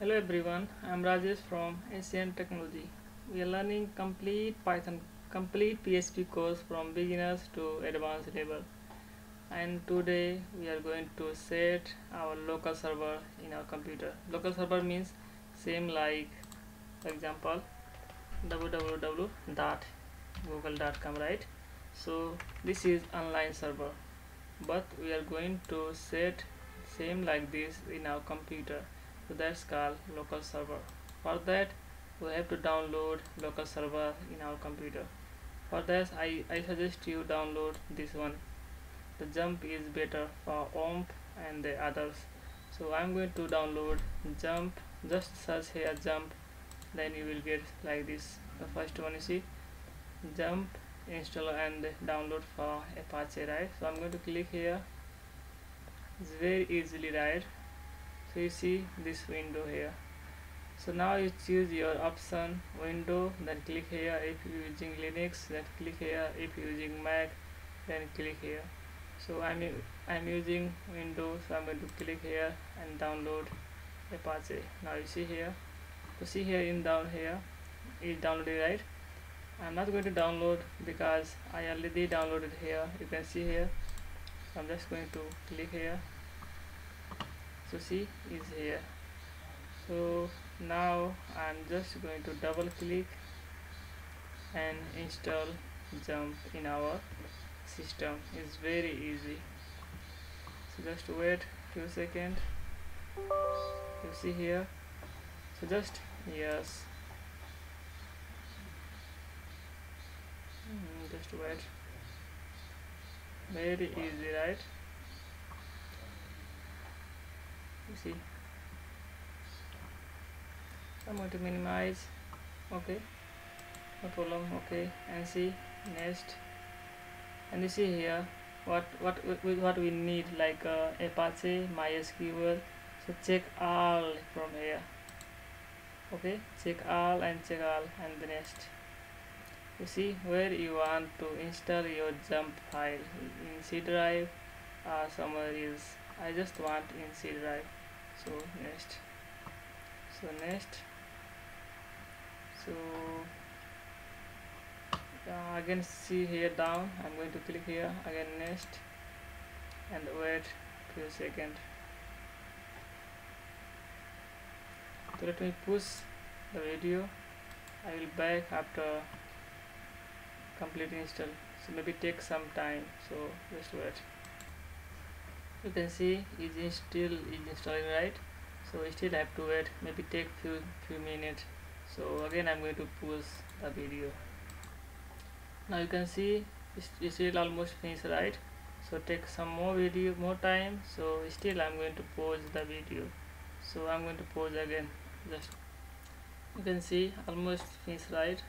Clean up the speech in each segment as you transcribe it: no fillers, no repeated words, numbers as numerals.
Hello everyone, I am Rajesh from Asian Technology. We are learning complete PHP course from beginners to advanced level. And today we are going to set our local server in our computer. Local server means same like, for example, www.google.com, right? So this is online server, but we are going to set same like this in our computer. So that's called local server. For that we have to download local server in our computer. For this I suggest you download this one. The XAMPP is better for OMP and the others. So I'm going to download XAMPP. Just search here XAMPP, then you will get like this. The first one you see, XAMPP install and download for Apache, right? So I'm going to click here. It's very easily, right? So you see this window here. So now you choose your option window, then click here. If you are using Linux, then click here. If you are using Mac, then click here. So I'm using Windows, so I'm going to click here and download Apache. Now you see here. So see here in down here is downloaded, right? I'm not going to download because I already downloaded here. You can see here. So I'm just going to click here. So see is here. So now I'm just going to double click and install XAMPP in our system. It's very easy. So just wait few seconds. You see here. So just yes. Just wait. Very easy, right? You see. I'm going to minimize. Okay. No problem. Okay. And see next. And you see here what we need, like Apache, MySQL. So check all from here. Okay. Check all and check all and the next. You see where you want to install your XAMPP file, in C drive or somewhere else. I just want in C drive. So next. So next. So again see here down. I'm going to click here again, next, and wait few seconds. So let me push the video. I will back after complete install. So maybe take some time. So just wait. You can see is still installing, right? So we still have to wait. Maybe take few minutes. So again I'm going to pause the video. Now you can see it's still almost finished, right? So take some more time. So still I'm going to pause the video. So I'm going to pause again. Just you can see almost finished, right?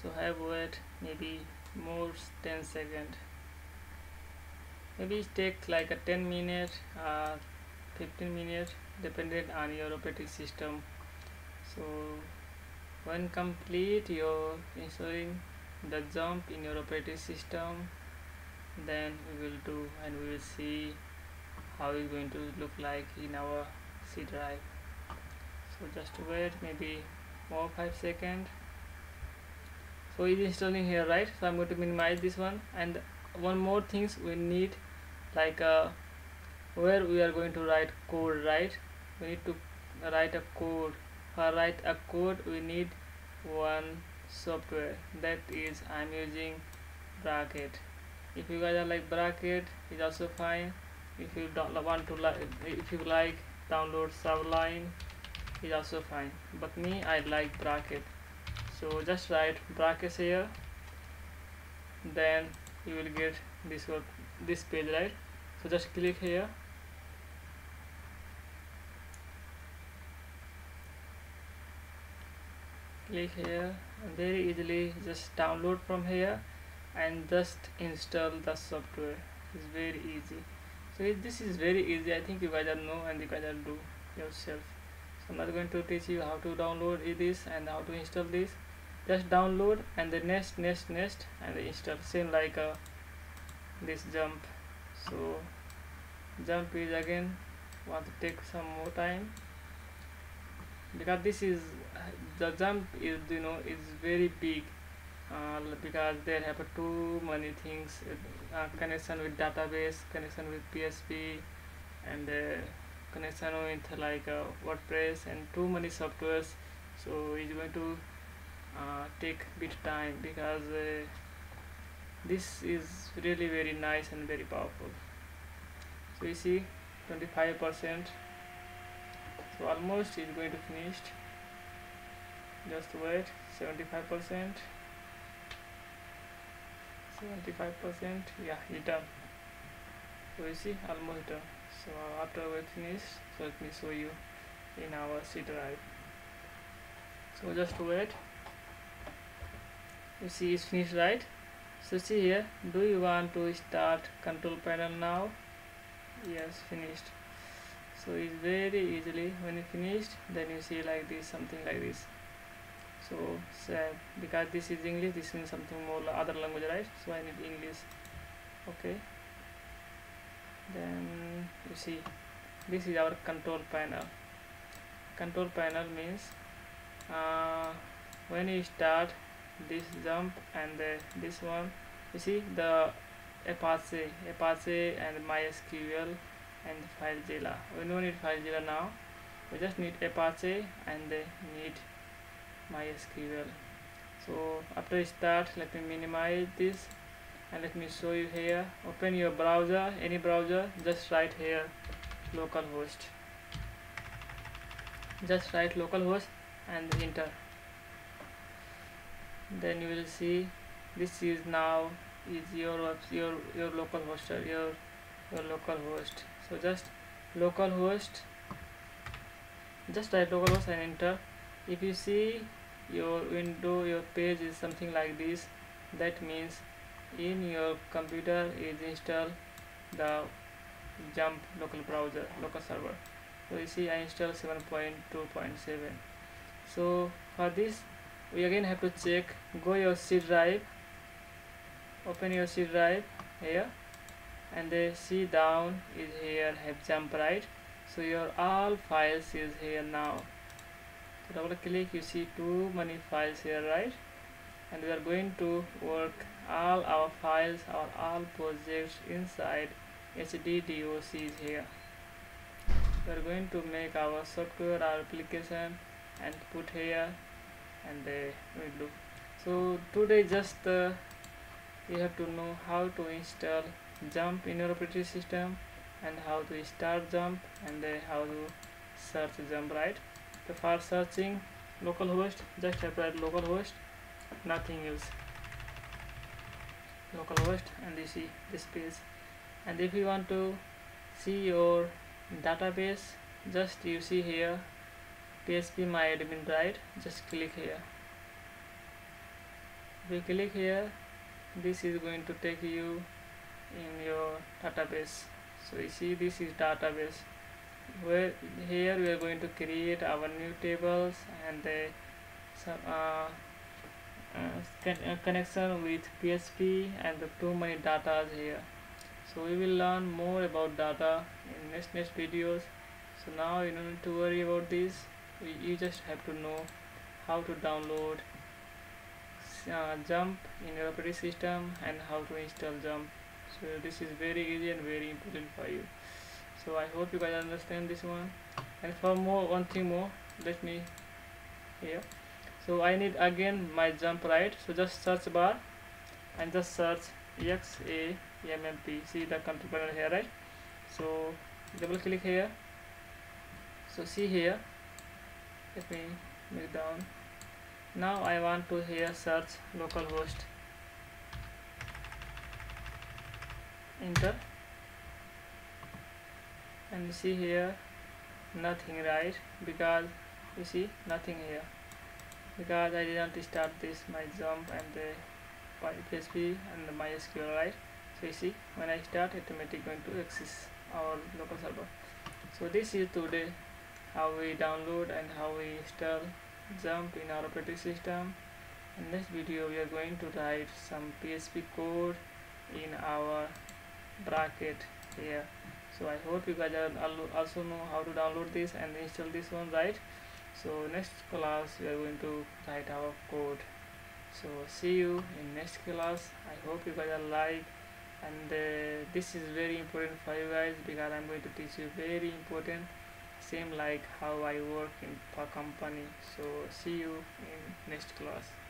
So have wait maybe more 10 seconds. Maybe it takes like a 10 minute or 15 minutes, depending on your operating system. So when complete your installing the XAMPP in your operating system, then we will do and we will see how it's going to look like in our C drive. So just wait maybe more 5 seconds. So it's installing here, right? So I'm going to minimize this one. And one more things we need, like where we are going to write code, right? We need to write a code. For write a code we need one software, that is I'm using Brackets. If you guys are like Brackets, it's also fine. If you don't want to like, if you like download Sublime, it's also fine. But me, I like Brackets. So just write Brackets here, then you will get this one, this page, right? So just click here. Click here and very easily just download from here and just install the software. It's very easy. So this is very easy. I think you guys are know and you guys are do yourself. So I'm not going to teach you how to download this and how to install this. Just download and the next and install, same like this XAMPP. So XAMPP is again want to take some more time. because this is the jump is, you know, is very big, because there have too many things, connection with database, connection with PHP, and connection with like WordPress, and too many softwares. So it's going to take a bit time, because this is really very nice and very powerful. So you see 25%, so almost is going to finish. Just wait. 75%, 75%, yeah, it's done. So you see, almost done. So after we finish, so let me show you in our C drive. So just wait. You see, it's finished, right? So see here, do you want to start control panel now? Yes, finished. So it's very easily, when you finished, then you see like this, something like this. So save, because this is English, this means something more other language, right? So I need English. Okay, then you see this is our control panel. Control panel means when you start this jump and this one, you see the Apache and MySQL and FileZilla. We don't need FileZilla now, we just need Apache and they need MySQL. So after you start, let me minimize this and let me show you here. Open your browser, any browser, just write here localhost, just write localhost and enter. Then you will see this is now is your local hoster, your local host. So just localhost, just type localhost and enter. If you see your window, your page is something like this, that means in your computer is installed the XAMPP local browser, local server. So you see I installed 7.2.7. so for this we again have to check, go your C drive, open your C drive here, and the C down is here have XAMPP, right? So your all files is here now. So double click, you see too many files here, right? And we are going to work all our files or all projects inside HDDOC here. We are going to make our software, our application, and put here, and we do. So today just you have to know how to install XAMPP in your operating system, and how to start XAMPP, and how to search XAMPP, right? So for searching localhost, just apply localhost, nothing else, localhost, and you see this page. And if you want to see your database, just you see here PHP My Admin, right? Just click here. If you click here, this is going to take you in your database. So you see this is database. Where here we are going to create our new tables and the connection with PHP and the too many data here. So we will learn more about data in next videos. So now you don't need to worry about this. You just have to know how to download XAMPP in your operating system and how to install XAMPP. So this is very easy and very important for you. So I hope you guys understand this one. And for more, one thing more, let me here. So I need again my XAMPP, right? So just search bar and just search XAMPP. See the control panel here, right? So double click here. So see here, let me move down. Now I want to here search localhost. Enter. And you see here nothing, right? Because you see nothing here, because I didn't start this my XAMPP and the PHP and the MySQL, right? So you see when I start, automatically going to access our local server. So this is today how we download and how we install XAMPP in our operating system. In next video we are going to write some PHP code in our bracket here. So I hope you guys also know how to download this and install this one, right? So next class we are going to write our code. So see you in next class. I hope you guys are like, and this is very important for you guys, because I'm going to teach you very important, same like how I work in a company. So see you in next class.